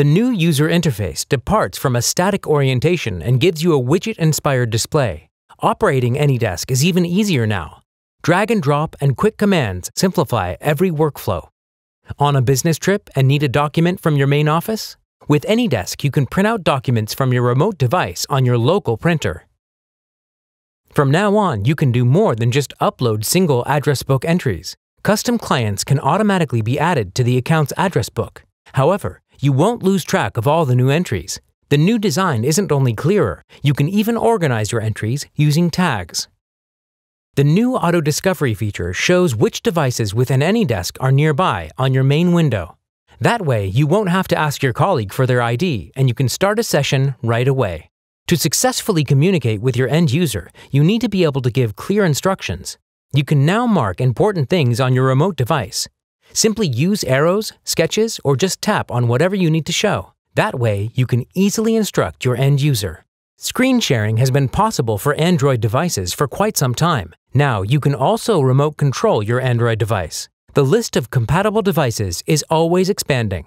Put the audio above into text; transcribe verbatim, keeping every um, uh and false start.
The new user interface departs from a static orientation and gives you a widget-inspired display. Operating AnyDesk is even easier now. Drag and drop and quick commands simplify every workflow. On a business trip and need a document from your main office? With AnyDesk, you can print out documents from your remote device on your local printer. From now on, you can do more than just upload single address book entries. Custom clients can automatically be added to the account's address book. However, you won't lose track of all the new entries. The new design isn't only clearer, you can even organize your entries using tags. The new auto discovery feature shows which devices within AnyDesk are nearby on your main window. That way, you won't have to ask your colleague for their I D, and you can start a session right away. To successfully communicate with your end user, you need to be able to give clear instructions. You can now mark important things on your remote device. Simply use arrows, sketches, or just tap on whatever you need to show. That way, you can easily instruct your end user. Screen sharing has been possible for Android devices for quite some time. Now, you can also remote control your Android device. The list of compatible devices is always expanding.